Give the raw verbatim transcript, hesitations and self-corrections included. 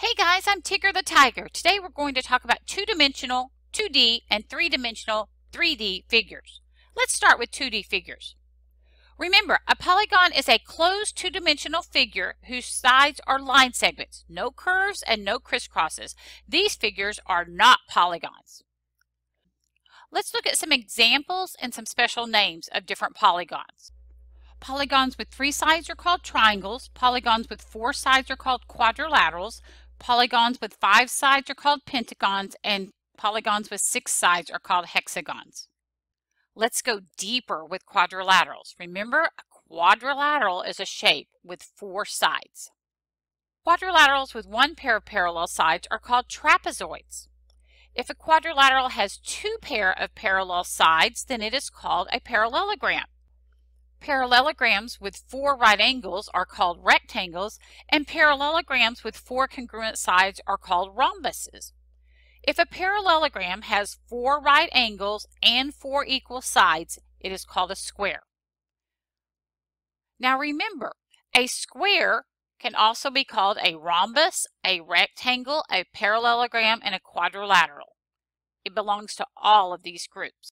Hey guys, I'm Tigger the Tiger. Today we're going to talk about two-dimensional, two D, and three-dimensional, three D figures. Let's start with two D figures. Remember, a polygon is a closed two-dimensional figure whose sides are line segments, no curves and no crisscrosses. These figures are not polygons. Let's look at some examples and some special names of different polygons. Polygons with three sides are called triangles. Polygons with four sides are called quadrilaterals. Polygons with five sides are called pentagons, and polygons with six sides are called hexagons. Let's go deeper with quadrilaterals. Remember, a quadrilateral is a shape with four sides. Quadrilaterals with one pair of parallel sides are called trapezoids. If a quadrilateral has two pair of parallel sides, then it is called a parallelogram. Parallelograms with four right angles are called rectangles, and parallelograms with four congruent sides are called rhombuses. If a parallelogram has four right angles and four equal sides, it is called a square. Now remember, a square can also be called a rhombus, a rectangle, a parallelogram, and a quadrilateral. It belongs to all of these groups.